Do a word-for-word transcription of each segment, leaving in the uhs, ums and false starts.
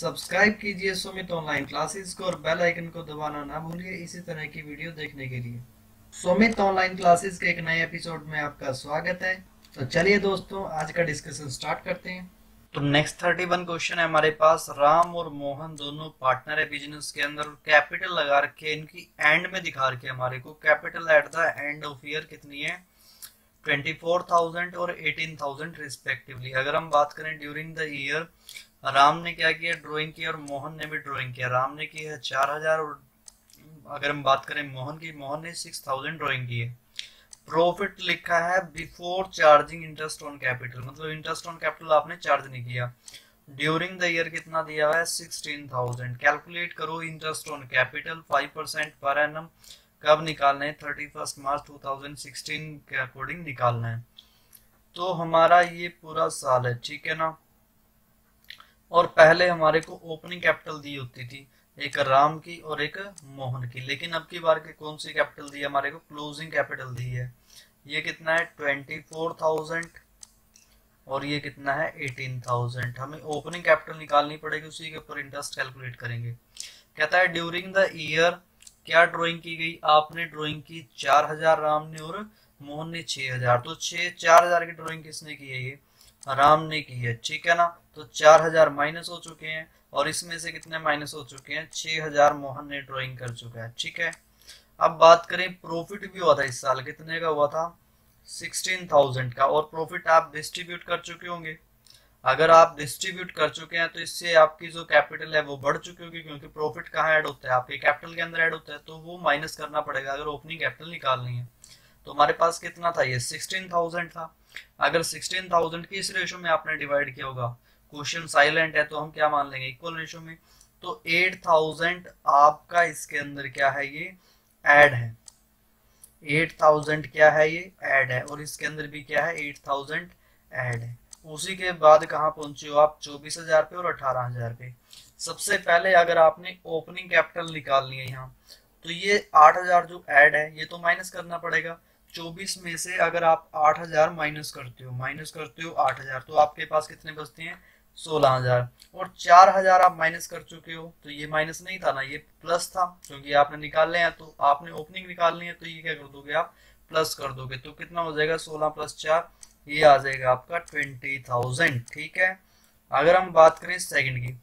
Subscribe कीजिए Sumit online classes को और बेल आइकन को दबाना ना भूलिए इसी तरह की वीडियो देखने के लिए। सुमित ऑनलाइन क्लासेस के एक नए एपिसोड में आपका स्वागत है। तो चलिए दोस्तों, आज का डिस्कशन स्टार्ट करते हैं। तो नेक्स्ट थर्टी वन क्वेश्चन है हमारे पास। राम और मोहन दोनों पार्टनर है बिजनेस के अंदर। कैपिटल लगा रखे इनकी एंड में दिखा रखे हमारे को। Capital at the end of year कितनी है? ट्वेंटी फोर थाउजेंड और एटीन थाउजेंड रिस्पेक्टिवली। अगर हम बात करें ड्यूरिंग द ईयर, राम ने क्या किया? ड्राइंग किया और मोहन ने भी ड्राइंग किया। राम ने की है चार हजार, और अगर हम बात करें मोहन की, मोहन ने छह हजार ड्राइंग की है। प्रॉफिट लिखा है before charging interest on capital, मतलब इंटरेस्ट ऑन कैपिटल आपने चार्ज नहीं किया। ड्यूरिंग द ईयर कितना दिया है? सोलह हजार। कैलकुलेट करो interest on capital five percent per annum. कब निकालना है? Thirty first March two thousand sixteen के अकॉर्डिंग निकालना है। तो हमारा ये पूरा साल है, ठीक है ना। और पहले हमारे को ओपनिंग कैपिटल दी होती थी, एक राम की और एक मोहन की, लेकिन अब की बार के कौन सी कैपिटल दी है हमारे को? क्लोजिंग कैपिटल दी है। ये कितना है? ट्वेंटी फोर थाउजेंड, और ये कितना है? Eighteen thousand. हमें ओपनिंग कैपिटल निकालनी पड़ेगी, उसी के ऊपर इंटरेस्ट कैलकुलेट करेंगे। कहता है ड्यूरिंग द ईयर क्या ड्रॉइंग की गई? आपने ड्रॉइंग की चार हजार राम ने और मोहन ने छह हजार। तो छह चार हजार की ड्रॉइंग किसने की है? ये राम ने की है, ठीक है ना। तो चार हजार माइनस हो चुके हैं, और इसमें से कितने माइनस हो चुके हैं? छह हजार मोहन ने ड्राइंग कर चुका है, ठीक है। अब बात करें, प्रॉफिट भी हुआ था इस साल, कितने का हुआ था? सिक्सटीन थाउजेंड का। और प्रॉफिट आप डिस्ट्रीब्यूट कर चुके होंगे। अगर आप डिस्ट्रीब्यूट कर चुके हैं तो इससे आपकी जो कैपिटल है वो बढ़ चुकी होगी, क्योंकि प्रॉफिट कहाँ ऐड होता है? आपके कैपिटल के अंदर ऐड होता है, तो वो माइनस करना पड़ेगा अगर ओपनिंग कैपिटल निकालनी है। तो हमारे पास कितना था? ये सिक्सटीन थाउजेंड था। अगर सिक्सटीन थाउजेंड की इस रेशो में आपने डिवाइड किया होगा, क्वेश्चन साइलेंट है तो हम क्या मान लेंगे? इक्वल रेशो में। तो एट थाउजेंड आपका इसके अंदर क्या है? ये ऐड है। एट थाउजेंड क्या है? ये ऐड है। और इसके अंदर भी क्या है? एट थाउजेंड ऐड है। उसी के बाद कहाँ पहुंचे हो आप? चौबीस हजार पे और अठारह हजार पे। सबसे पहले अगर आपने ओपनिंग कैपिटल निकालनी है यहाँ, तो ये आठ हजार जो ऐड है ये तो माइनस करना पड़ेगा। चौबीस में से अगर आप आठ हजार माइनस करते हो माइनस करते हो आठ हजार, तो आपके पास कितने बचते हैं? सोलह हजार। और चार हजार आप माइनस कर चुके हो, तो ये माइनस नहीं था ना, ये प्लस था, क्योंकि आपने निकालने हैं तो आपने ओपनिंग निकालनी है, तो ये क्या कर दोगे आप? प्लस कर दोगे। तो कितना हो जाएगा? सोलह प्लस चार, ये आ जाएगा आपका ट्वेंटी थाउजेंड, ठीक है। अगर हम बात करें सेकेंड की,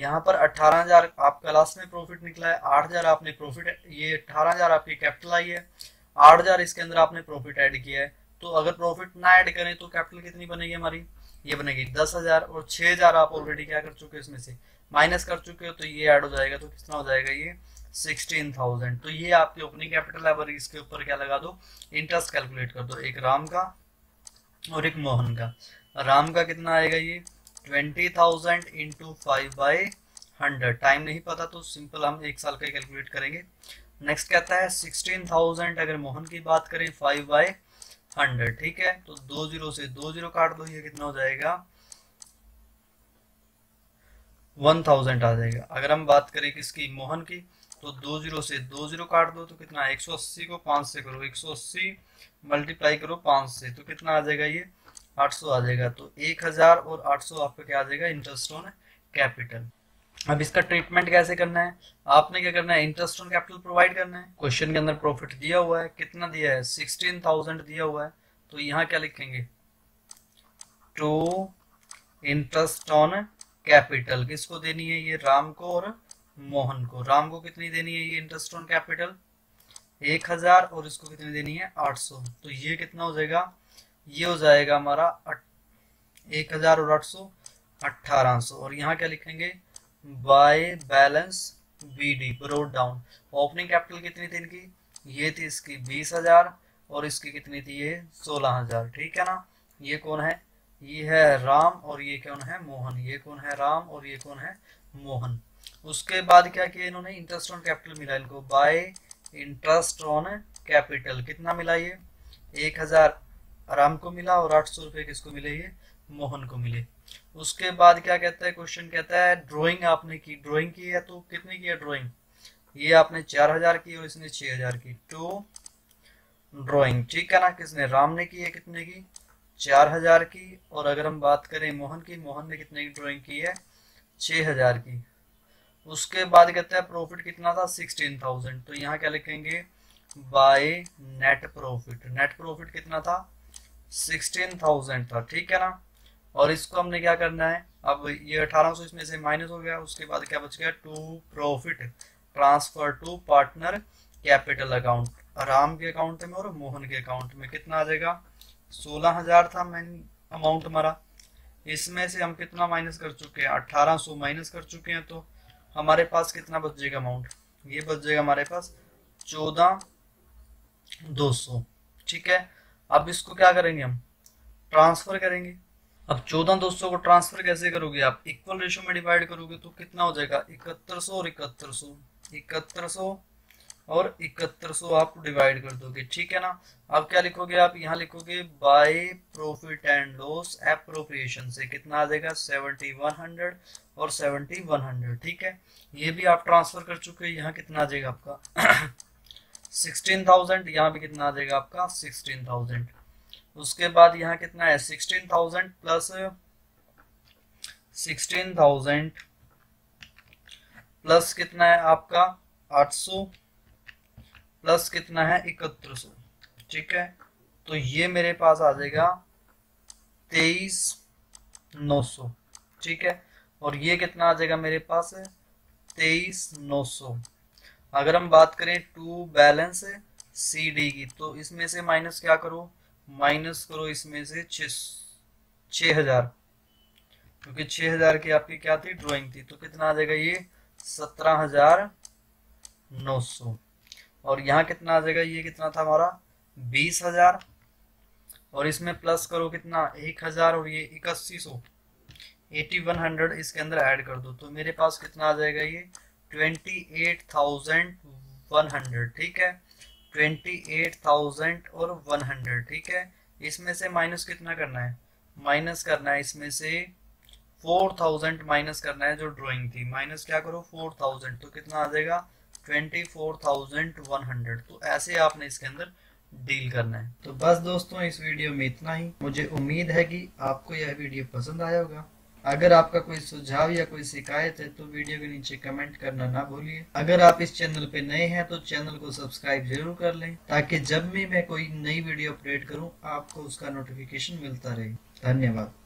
यहाँ पर अठारह हजार आपका लास्ट में प्रॉफिट निकला है। आठ हजार आपने प्रॉफिट, ये अठारह हजार आपकी कैपिटल आई है, आठ हजार इसके अंदर आपने प्रॉफिट ऐड किया है। तो अगर प्रॉफिट ना ऐड करें तो कैपिटल कितनी बनेगी हमारी? ये बनेगी दस हजार। और छह हजार आप ऑलरेडी क्या कर चुके हो? इसमें से माइनस कर चुके हो, तो ये ऐड हो जाएगा। तो कितना हो जाएगा? ये सिक्सटीन थाउजेंड। तो ये आपकी ओपनिंग कैपिटल है, और इसके ऊपर क्या लगा दो? इंटरेस्ट कैलकुलेट कर दो, एक राम का और एक मोहन का। राम का कितना आएगा? ये twenty thousand into five by hundred. Time नहीं पता तो सिंपल हम एक साल का कैलकुलेट करेंगे। नेक्स्ट कहता है सोलह हजार, अगर मोहन की बात करें फाइव बाई हंड्रेड, ठीक है। तो दो जीरो से दो जीरो काट दो, ये कितना हो जाएगा? एक हजार आ जाएगा। अगर हम बात करें किसकी? मोहन की। तो दो जीरो से दो जीरो काट दो, तो कितना? एक सौ अस्सी को पाँच से करो, एक सौ अस्सी मल्टीप्लाई करो पाँच से, तो कितना आ जाएगा? ये आठ सौ आ जाएगा। तो एक हजार और आठ सौ आपका क्या आ जाएगा? Interest on capital. अब इसका ट्रीटमेंट कैसे करना है? आपने क्या करना है? इंटरेस्ट ऑन कैपिटल प्रोवाइड करना है। क्वेश्चन के अंदर प्रॉफिट दिया हुआ है, कितना दिया है? सिक्सटीन थाउजेंड दिया हुआ है। तो यहाँ क्या लिखेंगे? To interest on capital. किसको देनी है? ये राम को और मोहन को। राम को कितनी देनी है? ये इंटरेस्ट ऑन कैपिटल एक हजार और इसको कितनी देनी है? आठ सौ। तो ये कितना हो जाएगा? ये हो जाएगा हमारा एक हजार और आठ सौ अट्ठारह सौ। और यहाँ क्या लिखेंगे? By balance B D brought down. Opening capital कितनी थी इनकी? ये थी इसकी बीस हजार, और इसकी कितनी थी? ये सोलह हजार, ठीक है ना। ये कौन है? ये है राम, और ये कौन है? मोहन। ये कौन है? राम, और ये कौन है? मोहन। उसके बाद क्या किया इन्होंने? इंटरेस्ट ऑन कैपिटल मिला इनको, बाय इंटरेस्ट ऑन कैपिटल। कितना मिला? ये एक हजार राम को मिला, और आठ सौ रुपये किसको मिले? ये मोहन को मिले। उसके बाद क्या कहता है क्वेश्चन? कहता है ड्राइंग आपने की, ड्राइंग की है तो कितनी की है ड्राइंग? ये आपने चार हजार की और इसने छह हजार की। टू ड्राइंग, ठीक है ना। किसने? राम ने की है, कितने की? चार हजार की। और अगर हम बात करें मोहन की, मोहन ने कितने की ड्राइंग की है? छः हज़ार की। उसके बाद कहते हैं प्रॉफिट कितना था, सिक्सटीन थाउजेंड। तो यहाँ क्या लिखेंगे, by net profit. Net profit कितना था, सिक्सटीन थाउजेंड था, ठीक है ना। और इसको हमने क्या करना है, अब ये अठारह सौ इसमें से माइनस हो गया, उसके बाद क्या बच गया, to profit transfer to partner capital account, Ram के अकाउंट में और मोहन के अकाउंट में। कितना आ जाएगा, सोलह हजार था मैन अमाउंट हमारा, इसमें से हम कितना माइनस कर चुके हैं, अठारह सौ माइनस कर चुके हैं। तो हमारे पास कितना बच जाएगा अमाउंट, ये बच जाएगा हमारे पास चौदह दो सौ, ठीक है। अब इसको क्या करेंगे, हम ट्रांसफर करेंगे। अब चौदह दो सौ को ट्रांसफर कैसे करोगे आप, इक्वल रेशो में डिवाइड करोगे तो कितना हो जाएगा, इकहत्तर सौ और इकहत्तर सौ इकहत्तर सौ और इकहत्तर सौ आप डिवाइड कर दोगे, ठीक है ना। अब क्या लिखोगे आप, यहाँ लिखोगे by profit and loss appropriation से कितना आ जाएगा, सेवेंटी वन हंड्रेड और सेवेंटी वन हंड्रेड ठीक है। ये भी आप ट्रांसफर कर चुके हो, यहाँ कितना आ जाएगा आपका सिक्सटीन थाउजेंड, यहाँ भी कितना आ जाएगा आपका सिक्सटीन थाउजेंड। उसके बाद यहाँ कितना है, sixteen thousand plus sixteen thousand plus कितना है आपका आठ सौ प्लस कितना है इकहत्तर सौ, ठीक है। तो ये मेरे पास आ जाएगा तेईस नौ सौ, ठीक है। और ये कितना आ जाएगा मेरे पास, तेईस नौ सौ। अगर हम बात करें टू बैलेंस सी डी की, तो इसमें से माइनस क्या करो, माइनस करो इसमें से छः हजार, क्योंकि छः हजार की आपकी क्या थी, ड्राइंग थी। तो कितना आ जाएगा ये, सत्रह हजार नौ सौ। और यहाँ कितना आ जाएगा, ये कितना था हमारा, बीस हजार। और इसमें प्लस करो कितना, एक हजार और ये इक्यासी सौ, एटी वन हंड्रेड इसके अंदर ऐड कर दो। तो मेरे पास कितना आ जाएगा ये, twenty eight thousand one hundred ठीक है, ट्वेंटी एट थाउजेंड और वन हंड्रेड, ठीक है। इसमें से माइनस कितना करना है, माइनस करना है इसमें से फोर थाउजेंड माइनस करना है जो ड्राइंग थी। माइनस क्या करो, फोर थाउजेंड, तो कितना आ जाएगा, twenty four thousand one hundred. तो ऐसे आपने इसके अंदर डील करना है। तो बस दोस्तों, इस वीडियो में इतना ही। मुझे उम्मीद है कि आपको यह वीडियो पसंद आया होगा। अगर आपका कोई सुझाव या कोई शिकायत है तो वीडियो के नीचे कमेंट करना ना भूलिए। अगर आप इस चैनल पे नए हैं तो चैनल को सब्सक्राइब जरूर कर लें, ताकि जब भी मैं कोई नई वीडियो अपलोड करूं आपको उसका नोटिफिकेशन मिलता रहे। धन्यवाद।